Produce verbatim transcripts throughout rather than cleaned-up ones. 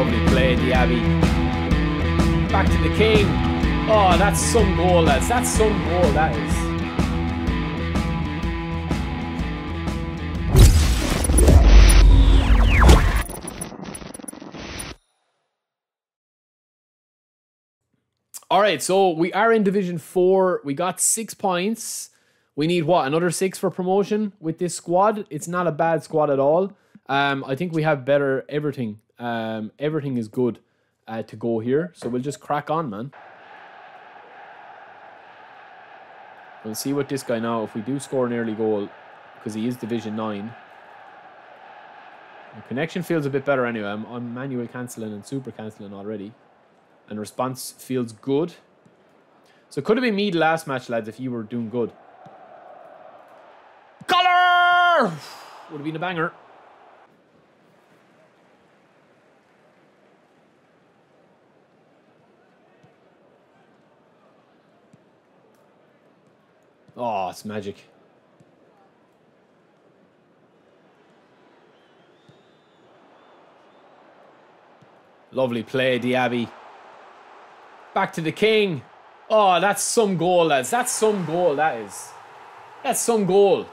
Lovely play, Diaby. Back to the king. Oh, that's some goal, lads. That's some goal, that is. All right, so we are in Division four. We got six points. We need, what, another six for promotion with this squad? It's not a bad squad at all. Um, I think we have better everything. Um, everything is good uh, to go here. So we'll just crack on, man. We'll see what this guy now, if we do score an early goal, because he is Division nine. The connection feels a bit better anyway. I'm, I'm manual cancelling and super cancelling already. And response feels good. So could have been me last match, lads, if you were doing good. Color! Would have been a banger. Oh, it's magic. Lovely play, Diaby. Back to the king. Oh, that's some goal, lads. That's some goal, that is. That's some goal.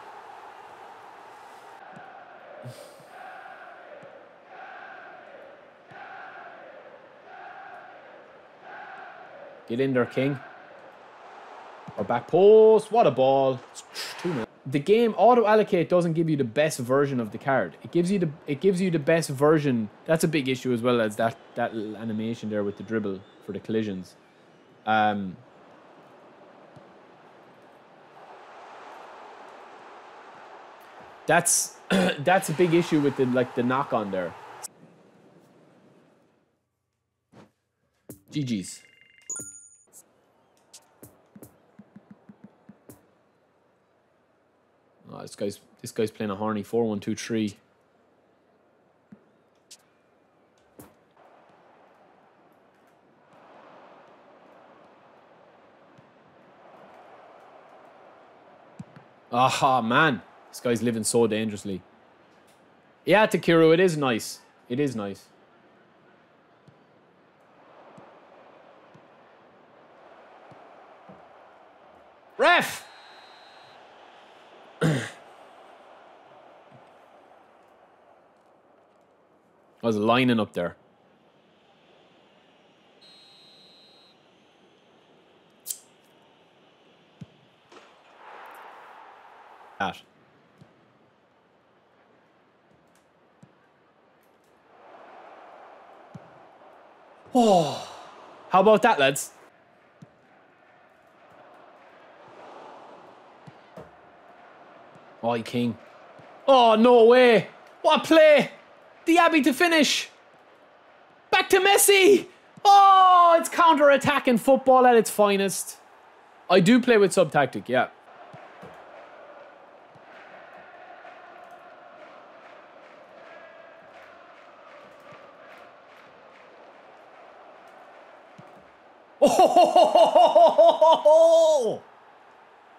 Get in there, king. Or back post. What a ball. The game auto-allocate doesn't give you the best version of the card. It gives you the it gives you the best version. That's a big issue as well as that, that little animation there with the dribble for the collisions. Um, that's that's a big issue with the like the knock on there. G G's. Oh, this guy's this guy's playing a horny four one two three. Aha, man. This guy's living so dangerously. Yeah, Takiro, it is nice. It is nice. Ref! That was lining up there. That. Oh, how about that, lads? Oh, king. Oh, no way. What a play. Diaby to finish. Back to Messi. Oh, it's counter-attacking football at its finest. I do play with sub-tactic, yeah. Oh,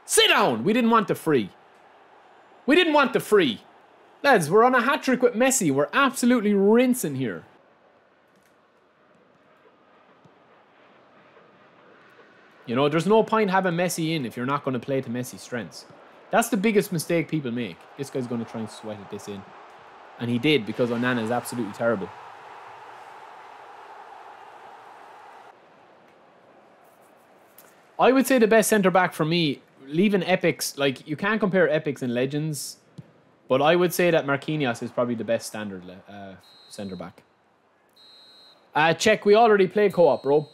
sit down. We didn't want the free. We didn't want the free. Lads, we're on a hat trick with Messi. We're absolutely rinsing here. You know, there's no point having Messi in if you're not going to play to Messi's strengths. That's the biggest mistake people make. This guy's going to try and sweat at this in. And he did, because Onana is absolutely terrible. I would say the best centre-back for me, leaving epics, like, you can't compare epics and legends, but I would say that Marquinhos is probably the best standard uh, centre-back. Uh, check, we already play co-op, bro.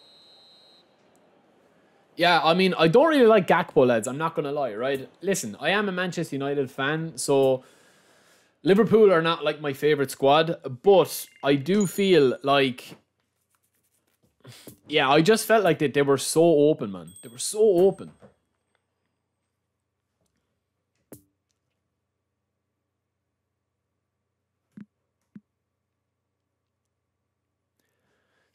Yeah, I mean, I don't really like Gakpo, lads, I'm not going to lie, right? Listen, I am a Manchester United fan, so Liverpool are not, like, my favourite squad, but I do feel like... Yeah, I just felt like they, they were so open, man. They were so open.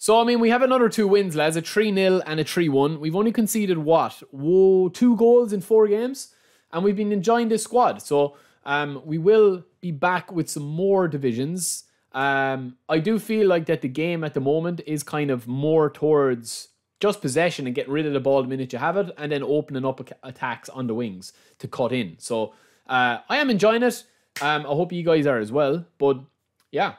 So, I mean, we have another two wins, lads. A three nil and a three one. We've only conceded, what? Whoa, two goals in four games? And we've been enjoying this squad. So, um, we will be back with some more divisions. Um, I do feel like that the game at the moment is kind of more towards just possession and getting rid of the ball the minute you have it, and then opening up attacks on the wings to cut in. So uh, I am enjoying it. Um, I hope you guys are as well. But yeah,